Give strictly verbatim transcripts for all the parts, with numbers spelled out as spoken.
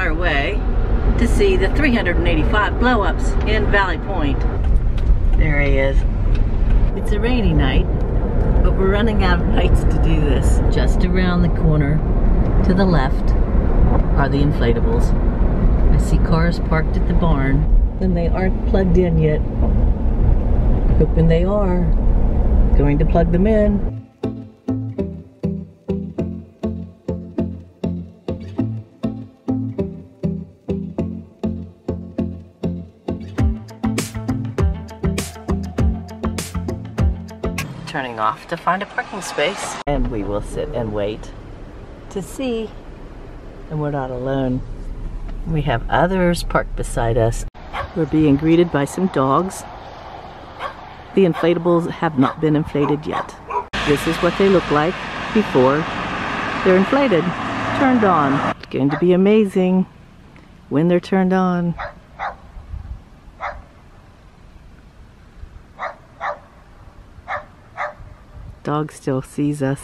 on our way to see the three hundred eighty-five blow-ups in Valley Point. There he is. It's a rainy night, but we're running out of nights to do this. Just around the corner to the left are the inflatables. I see cars parked at the barn, and they aren't plugged in yet. Hoping they are. Going to plug them in. Turning off to find a parking space, and we will sit and wait to see. And we're not alone. We have others parked beside us. We're being greeted by some dogs. The inflatables have not been inflated yet. This is what they look like before they're inflated, turned on. It's going to be amazing when they're turned on. Dog still sees us.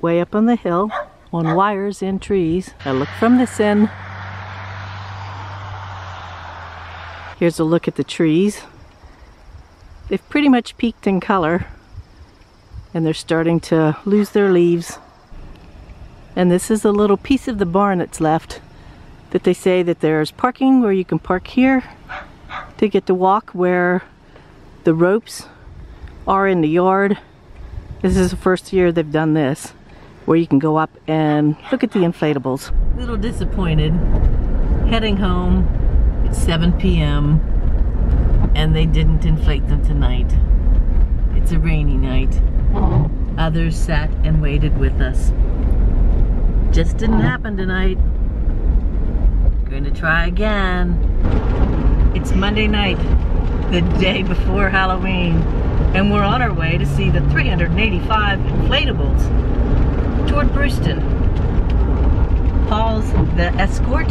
Way up on the hill, on wires and trees. I look from this end. Here's a look at the trees. They've pretty much peaked in color, and they're starting to lose their leaves. And this is a little piece of the barn that's left, that they say that there's parking where you can park here to get to walk where the ropes are in the yard. This is the first year they've done this, where you can go up and look at the inflatables. A little disappointed, heading home. It's seven p m and they didn't inflate them tonight. It's a rainy night. Others sat and waited with us. Just didn't happen tonight. Going to try again. It's Monday night, the day before Halloween, and we're on our way to see the three hundred eighty-five inflatables toward Bruceton. Paul's the escort,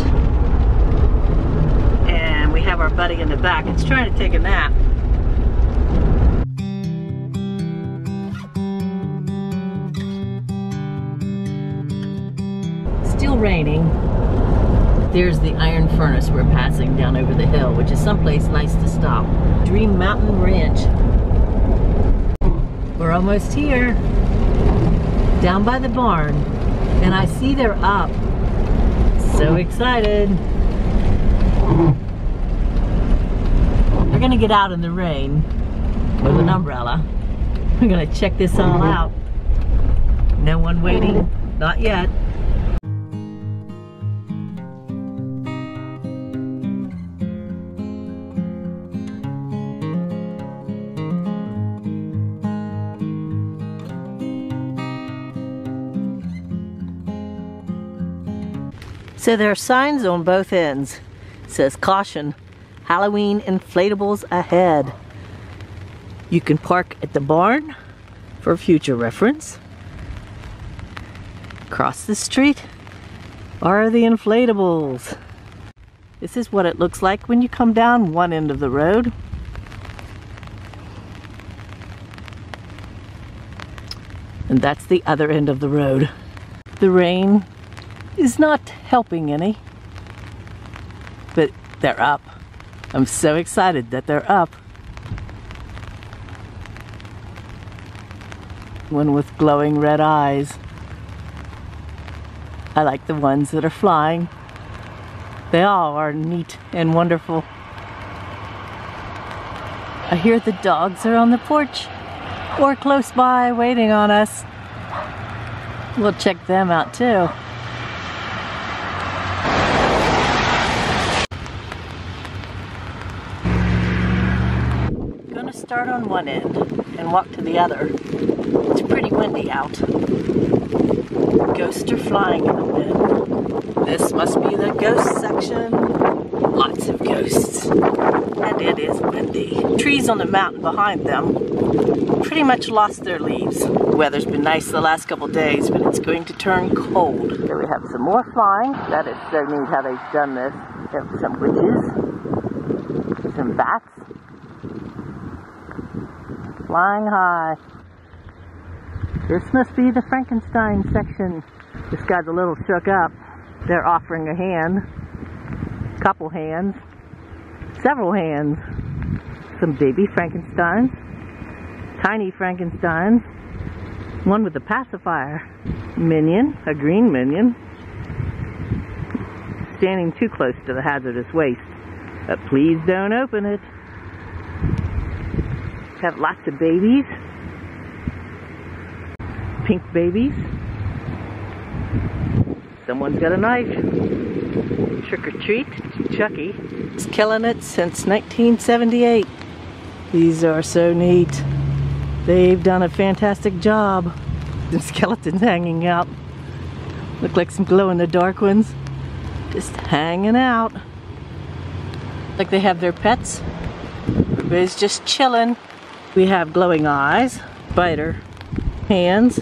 and we have our buddy in the back. It's trying to take a nap. Still raining. There's the iron furnace we're passing down over the hill, which is someplace nice to stop. Dream Mountain Ranch. We're almost here, down by the barn, and I see they're up. So excited. We're gonna get out in the rain with an umbrella. We're gonna check this all out. No one waiting, not yet. So there are signs on both ends. It says, caution, Halloween inflatables ahead. You can park at the barn for future reference. Across the street are the inflatables. This is what it looks like when you come down one end of the road. And that's the other end of the road. The rain is not helping any, but they're up. I'm so excited that they're up. One with glowing red eyes. I like the ones that are flying. They all are neat and wonderful. I hear the dogs are on the porch or close by waiting on us. We'll check them out too. Start on one end and walk to the other. It's pretty windy out. Ghosts are flying in the wind. This must be the ghost section. Lots of ghosts. And it is windy. Trees on the mountain behind them pretty much lost their leaves. The weather's been nice the last couple days, but it's going to turn cold. Here we have some more flying. That is so neat how they've done this. There's some witches, some bats. Flying high. This must be the Frankenstein section. This guy's a little shook up. they're offering a hand, couple hands, several hands, some baby Frankensteins, tiny Frankensteins, one with a pacifier, minion, a green minion, standing too close to the hazardous waste, but please don't open it. Have lots of babies, pink babies. Someone's got a knife. Trick or treat, Chucky. It's killing it since nineteen seventy-eight. These are so neat. They've done a fantastic job. The skeletons hanging out. Look like some glow in the dark ones. Just hanging out. Like they have their pets. Everybody's just chilling. We have glowing eyes, biter, hands,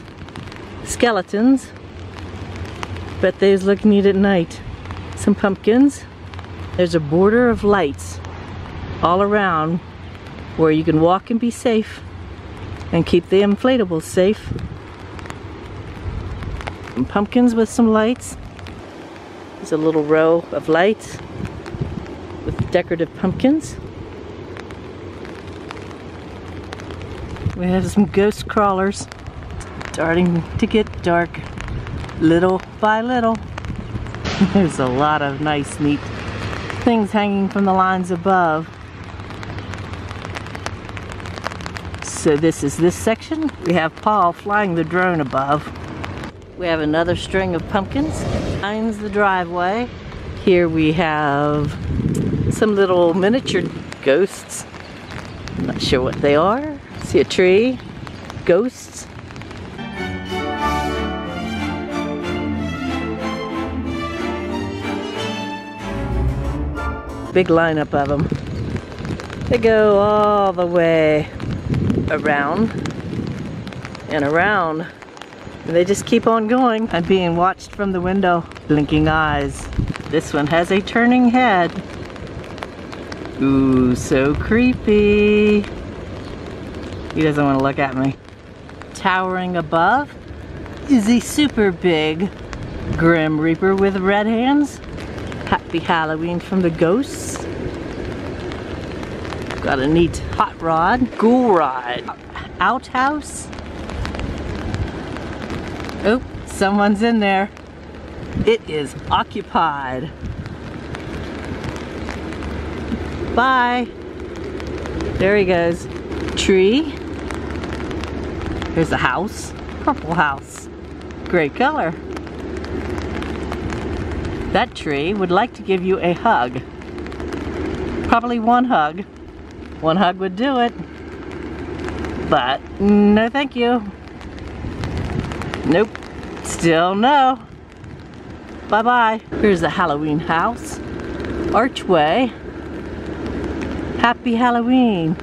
skeletons. Bet they's look neat at night. Some pumpkins. There's a border of lights all around where you can walk and be safe and keep the inflatables safe. And pumpkins with some lights. There's a little row of lights with decorative pumpkins. We have some ghost crawlers. Starting to get dark, little by little. There's a lot of nice, neat things hanging from the lines above. So this is this section. We have Paul flying the drone above. We have another string of pumpkins. Lines the driveway. Here we have some little miniature ghosts. I'm not sure what they are. See a tree, ghosts. Big lineup of them. They go all the way around and around. And they just keep on going. I'm being watched from the window, blinking eyes. This one has a turning head. Ooh, so creepy. He doesn't want to look at me. Towering above is a super big Grim Reaper with red hands. Happy Halloween from the ghosts. Got a neat hot rod, ghoul ride, outhouse. Oh, someone's in there. It is occupied. Bye. There he goes. Tree. There's a house, purple house, great color. That tree would like to give you a hug. Probably one hug. One hug would do it. But no thank you. Nope. Still no. Bye-bye. Here's the Halloween house. Archway. Happy Halloween.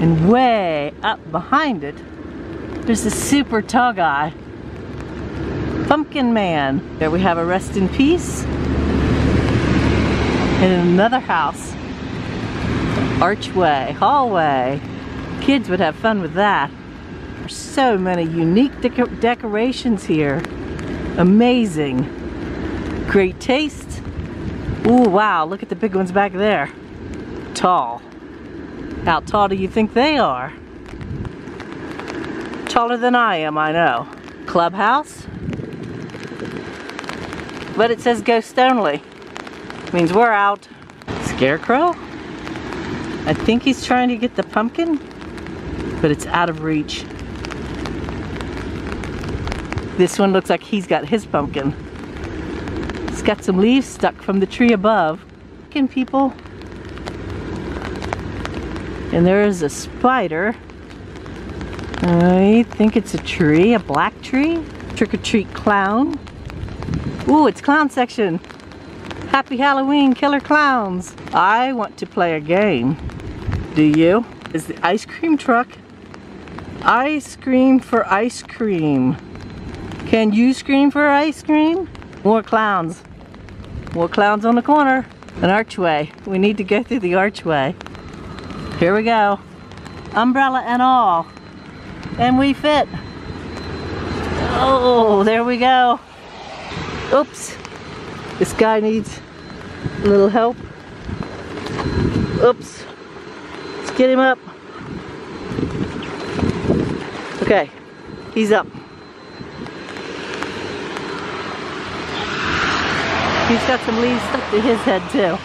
And way up behind it, there's a super tall guy, Pumpkin Man. There we have a rest in peace. And another house, archway, hallway. Kids would have fun with that. There's so many unique de decorations here. Amazing. Great taste. Ooh, wow, look at the big ones back there. Tall. How tall do you think they are? Taller than I am, I know. Clubhouse. But it says ghost only. Means we're out. Scarecrow? I think he's trying to get the pumpkin, but it's out of reach. This one looks like he's got his pumpkin. It's got some leaves stuck from the tree above. Pumpkin people. And there is a spider. I think it's a tree, a black tree. Trick or treat clown. Ooh, it's clown section. Happy Halloween, killer clowns. I want to play a game. Do you? Is the ice cream truck. I scream for ice cream. Can you scream for ice cream? More clowns. More clowns on the corner. An archway. We need to go through the archway. Here we go. Umbrella and all. And we fit. Oh, there we go. Oops. This guy needs a little help. Oops. Let's get him up. Okay, he's up. He's got some leaves stuck to his head too.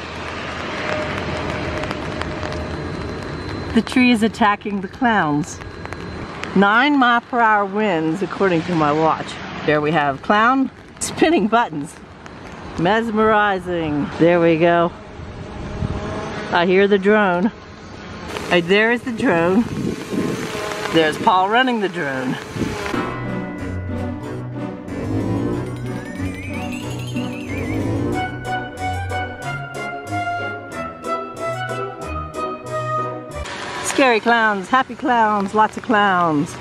The tree is attacking the clowns. Nine mile per hour winds, according to my watch. There we have clown spinning buttons. Mesmerizing. There we go. I hear the drone. Right, there is the drone. There's Paul running the drone. Scary clowns, happy clowns, lots of clowns.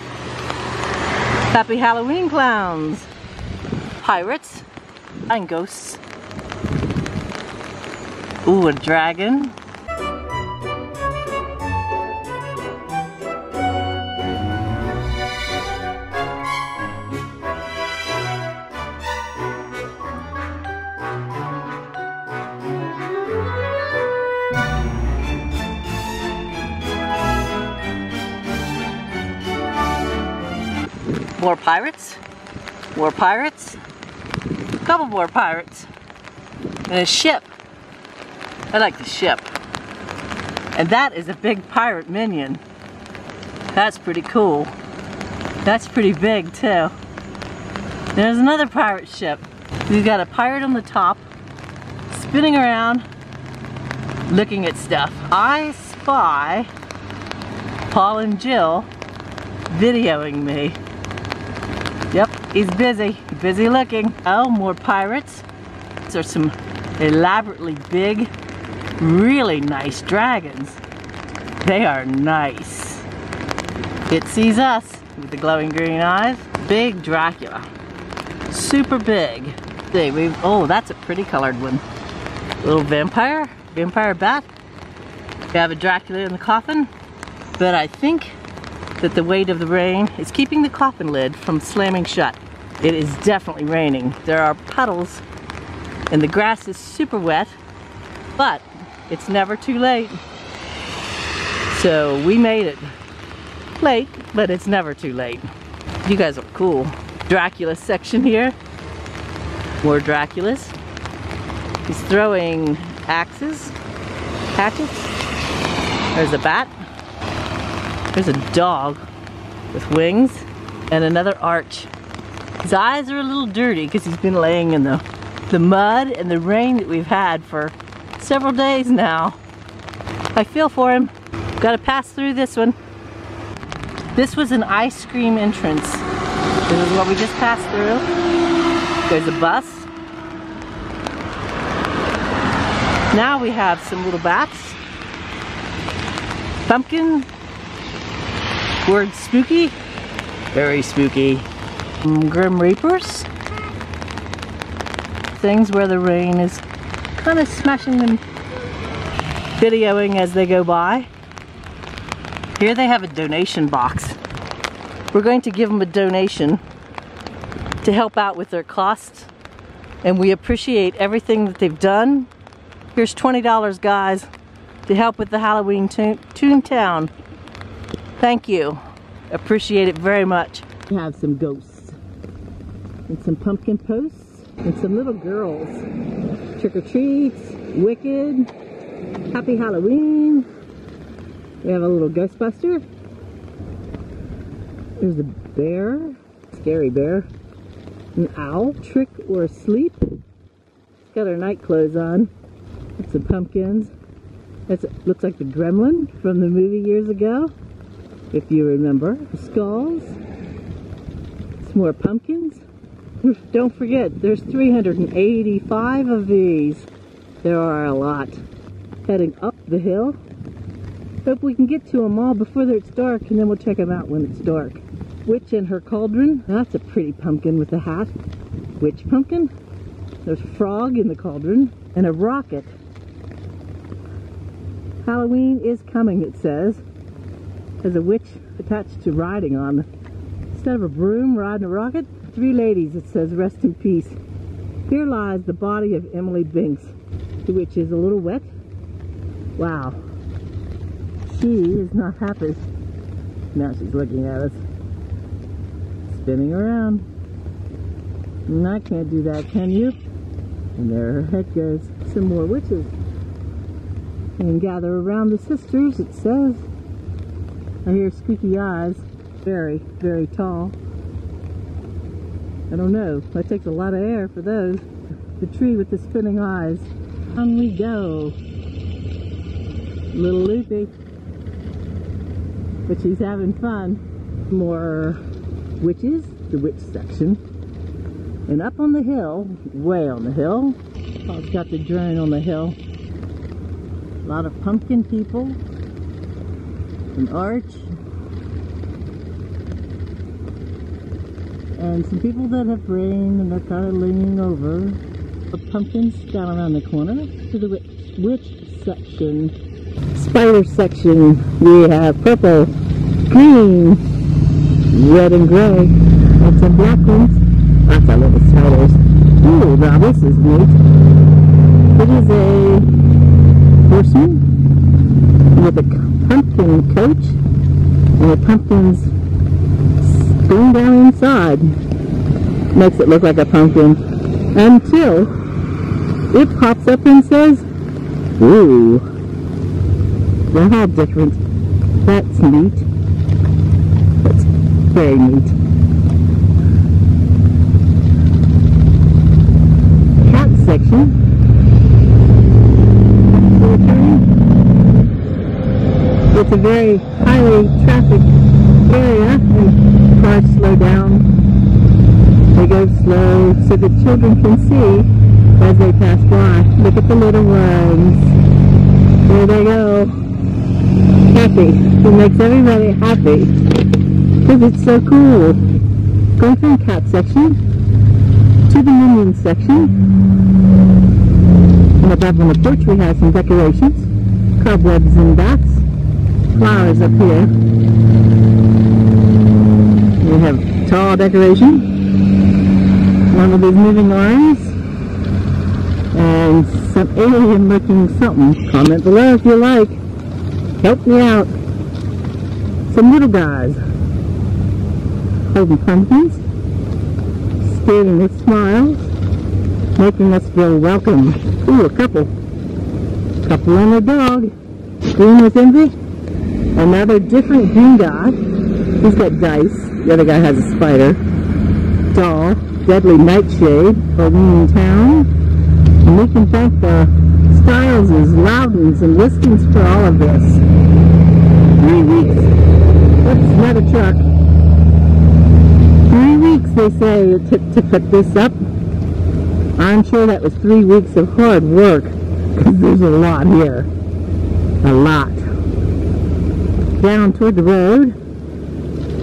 Happy Halloween clowns. Pirates and ghosts. Ooh, a dragon. More pirates, more pirates, a couple more pirates, and a ship. I like the ship. And that is a big pirate minion. That's pretty cool. That's pretty big too. There's another pirate ship. We've got a pirate on the top, spinning around, looking at stuff. I spy Paul and Jill videoing me. Yep, he's busy, busy looking. Oh, more pirates. There's some elaborately big, really nice dragons. They are nice. It sees us with the glowing green eyes. Big Dracula, super big. They, we've, oh, that's a pretty colored one. Little vampire, vampire bat. We have a Dracula in the coffin, but I think that the weight of the rain is keeping the coffin lid from slamming shut. It is definitely raining. There are puddles and the grass is super wet, but it's never too late. So we made it. Late, but it's never too late. You guys are cool. Dracula section here. More Draculas. He's throwing axes, hatchets. There's a bat. There's a dog with wings and another arch. His eyes are a little dirty because he's been laying in the, the mud and the rain that we've had for several days now. I feel for him. Gotta pass through this one. This was an ice cream entrance. This is what we just passed through. There's a bus. Now we have some little bats. Pumpkin. Word spooky, very spooky. Grim Reapers, things where the rain is kind of smashing them, videoing as they go by. Here they have a donation box. We're going to give them a donation to help out with their costs, and we appreciate everything that they've done. Here's twenty dollars, guys, to help with the Halloween Toontown. Thank you. Appreciate it very much. We have some ghosts and some pumpkin posts and some little girls. Trick or treats, wicked, happy Halloween. We have a little Ghostbuster. There's a bear, scary bear. An owl, trick or sleep. She's got her night clothes on. That's some pumpkins. That looks like the gremlin from the movie years ago. If you remember, skulls, some more pumpkins. Don't forget, there's three hundred eighty-five of these. There are a lot. Heading up the hill. Hope we can get to them all before it's dark, and then we'll check them out when it's dark. Witch and her cauldron. That's a pretty pumpkin with a hat. Witch pumpkin. There's a frog in the cauldron and a rocket. Halloween is coming, it says. There's a witch attached to riding on. Instead of a broom, riding a rocket, three ladies, it says, rest in peace. Here lies the body of Emily Binks, which is a little wet. Wow. She is not happy. Now she's looking at us. Spinning around. And I can't do that, can you? And there her head goes. Some more witches. And gather around the sisters, it says. I hear squeaky eyes. Very, very tall. I don't know. That takes a lot of air for those. The tree with the spinning eyes. On we go. Little loopy. But she's having fun. More witches, the witch section. And up on the hill, way on the hill. Oh, it's got the drone on the hill. A lot of pumpkin people. An arch. And some people that have rain and they're kind of leaning over. The pumpkins down around the corner to the witch, witch section. Spider section, we have purple, green, red and gray. Lots of black ones. Lots of little spiders. Ooh, now this is neat. It is a person with a pumpkin coach. And the pumpkins going down inside makes it look like a pumpkin until it pops up and says, ooh, well, how different. That's neat. That's very neat. Cat section. It's a very highly trafficked area. And cars slow down. They go slow so the children can see as they pass by. Look at the little ones. There they go. Happy. It makes everybody happy because it's so cool. Going from cat section to the minion section. And above on the porch we have some decorations, cobwebs and bats, flowers up here. We have tall decoration, one of those moving arms, and some alien looking something. Comment below if you like. Help me out. Some little guys holding pumpkins, staring with smiles, making us feel welcome. Ooh, a couple. Couple and a dog. Green with envy. Another different green guy. He's got dice. The other guy has a spider. Doll. Deadly Nightshade. Holding in town. And we can thank the Stileses, Loudens, and Listons for all of this. Three weeks. That's not a truck. Three weeks, they say, it took to put this up. I'm sure that was three weeks of hard work. Because there's a lot here. A lot. Down toward the road.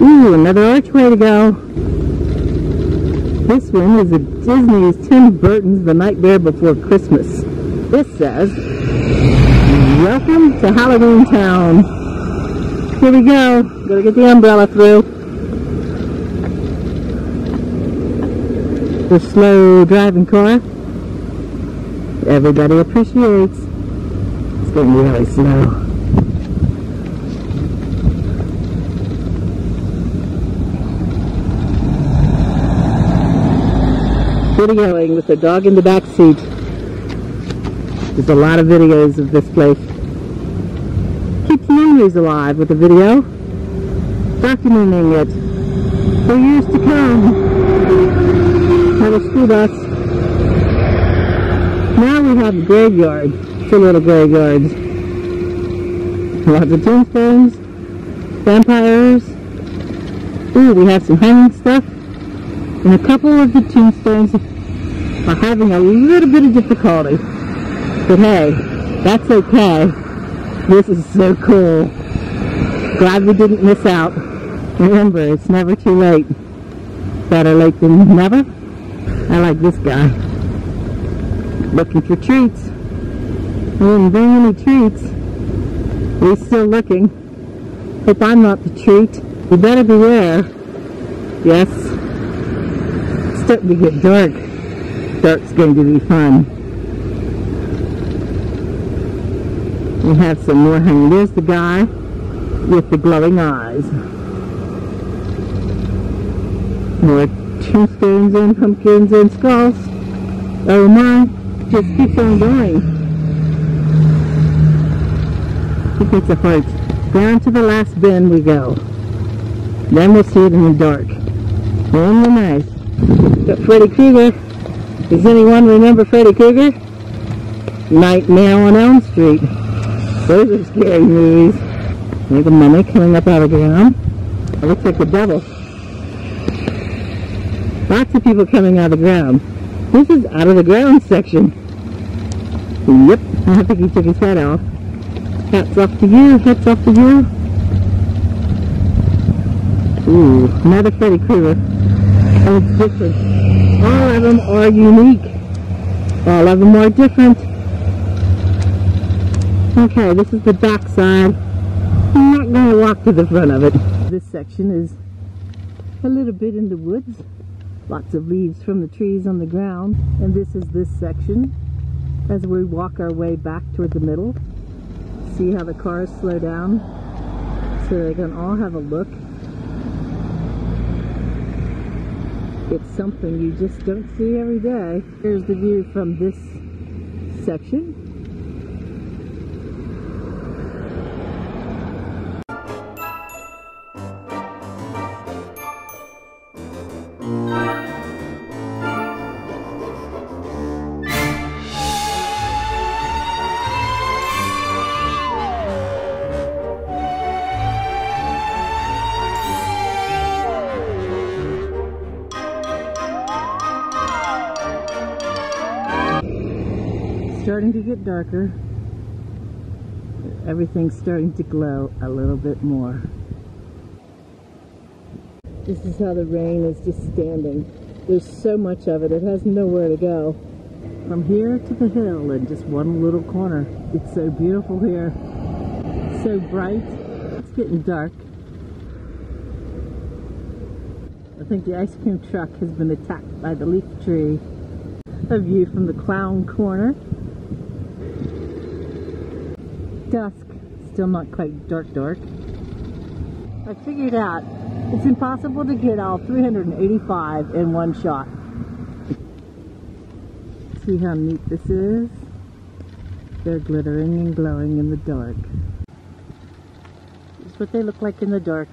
Ooh, another archway to go. This one is a Disney's Tim Burton's The Nightmare Before Christmas. This says, welcome to Halloween Town. Here we go. Gotta get the umbrella through. The slow driving car. Everybody appreciates. It's getting really slow. Videoing with the dog in the back seat. There's a lot of videos of this place. Keeps memories alive with the video, documenting it for years to come. That will suit us. Now we have the graveyard, two little graveyards. Lots of tombstones, vampires. Ooh, we have some hanging stuff. And a couple of the tombstones are having a little bit of difficulty. But hey, that's okay. This is so cool. Glad we didn't miss out. Remember, it's never too late. Better late than never. I like this guy. Looking for treats. We didn't bring any treats. We're still looking. Hope I'm not the treat. You better beware. Yes. It's starting to get dark. That's going to be fun. We'll have some more hanging. There's the guy with the glowing eyes. More tombstones and pumpkins and skulls. Oh my, just keeps on going. I think it's a heart. Down to the last bend we go. Then we'll see it in the dark. On the night. Got Freddy Krueger. Does anyone remember Freddy Krueger? Nightmare on Elm Street. Those are scary movies. There's a mummy coming up out of the ground. It looks like the devil. Lots of people coming out of the ground. This is out of the ground section. Yep, I think he took his head off. Hats off to you, hats off to you. Ooh, another Freddy Krueger. Oh, it's different. All of them are unique. All of them are different. Okay, this is the back side. I'm not going to walk to the front of it. This section is a little bit in the woods. Lots of leaves from the trees on the ground. And this is this section as we walk our way back toward the middle. See how the cars slow down so they can all have a look. It's something you just don't see every day. Here's the view from this section. Starting to get darker. Everything's starting to glow a little bit more. This is how the rain is just standing. There's so much of it, it has nowhere to go. From here to the hill in just one little corner. It's so beautiful here. It's so bright. It's getting dark. I think the ice cream truck has been attacked by the leaf tree. A view from the clown corner. Dusk, still not quite dark dark. I figured out it's impossible to get all three hundred eighty-five in one shot. See how neat this is? They're glittering and glowing in the dark. This is what they look like in the dark.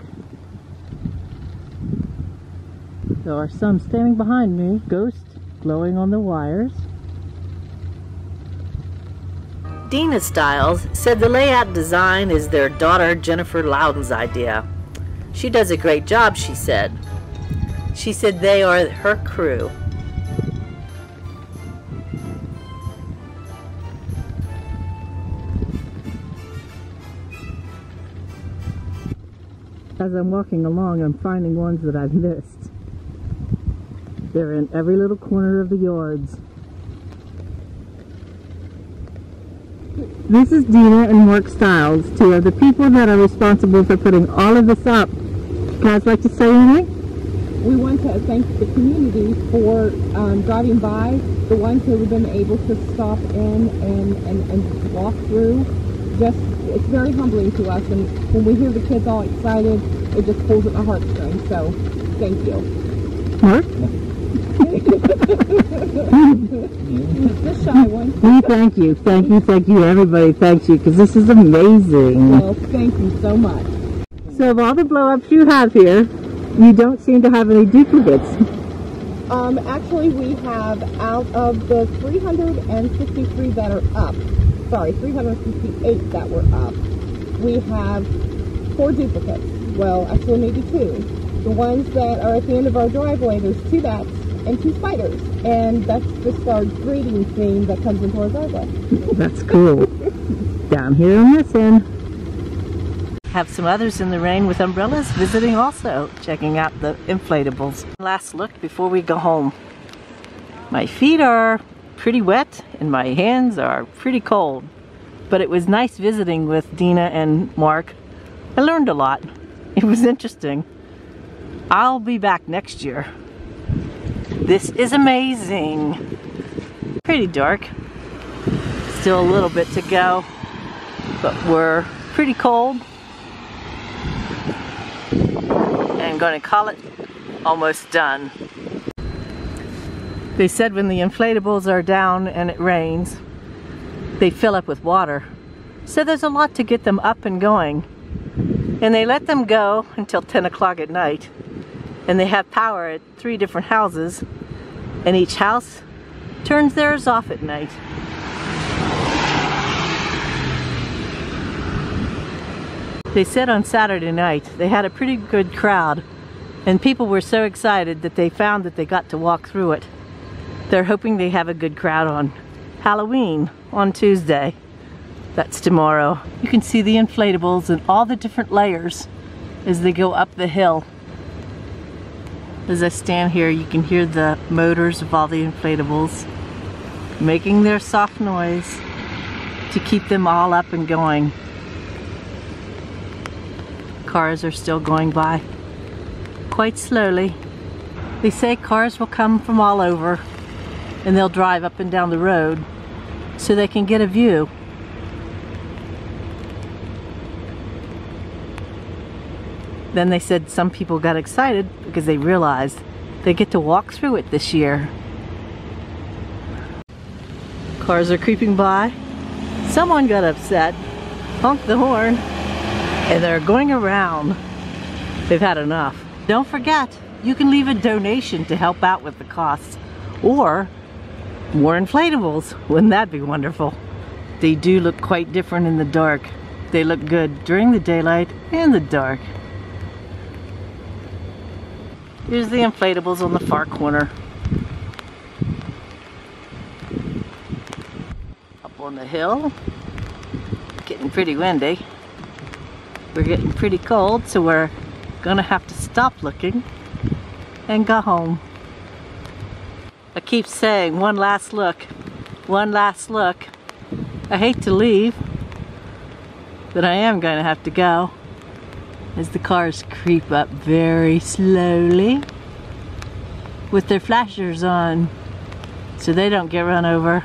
There are some standing behind me. Ghosts glowing on the wires. Dina Stiles said the layout design is their daughter Jennifer Louden's idea. She does a great job, she said. She said they are her crew. As I'm walking along, I'm finding ones that I've missed. They're in every little corner of the yards. This is Dina and Mark Stiles, two of the people that are responsible for putting all of this up. You guys like to say anything? We want to thank the community for um, driving by, the ones who have been able to stop in and, and, and walk through. Just, it's very humbling to us, and when we hear the kids all excited, it just pulls at my heartstrings, so thank you. Mark? The shy one. We thank you, thank you, thank you, everybody thanks you, because this is amazing. Well, thank you so much. So of all the blow-ups you have here, you don't seem to have any duplicates. Um, actually, we have, out of the three hundred fifty-three that are up, sorry, three hundred fifty-eight that were up, we have four duplicates. Well, actually maybe two. The ones that are at the end of our driveway, there's two bats and two spiders, and that's just our greeting theme that comes into our driveway. That's cool. Down here on this end. Have some others in the rain with umbrellas visiting also, checking out the inflatables. Last look before we go home. My feet are pretty wet and my hands are pretty cold, but it was nice visiting with Dina and Mark. I learned a lot. It was interesting. I'll be back next year. This is amazing. pretty dark. Still a little bit to go, but we're pretty cold. And gonna call it almost done. They said when the inflatables are down and it rains, they fill up with water. So there's a lot to get them up and going. And they let them go until ten o'clock at night. And they have power at three different houses. And each house turns theirs off at night. They said on Saturday night they had a pretty good crowd. And people were so excited that they found that they got to walk through it. They're hoping they have a good crowd on Halloween on Tuesday. That's tomorrow. You can see the inflatables in all the different layers as they go up the hill. As I stand here, you can hear the motors of all the inflatables making their soft noise to keep them all up and going. Cars are still going by quite slowly. They say cars will come from all over and they'll drive up and down the road so they can get a view. Then they said some people got excited because they realized they get to walk through it this year. Cars are creeping by. Someone got upset, honked the horn, and they're going around. They've had enough. Don't forget, you can leave a donation to help out with the costs or more inflatables. Wouldn't that be wonderful? They do look quite different in the dark. They look good during the daylight and the dark. Here's the inflatables on the far corner. Up on the hill. Getting pretty windy. We're getting pretty cold, so we're gonna have to stop looking and go home. I keep saying one last look, one last look. I hate to leave, but I am gonna have to go. As the cars creep up very slowly with their flashers on so they don't get run over.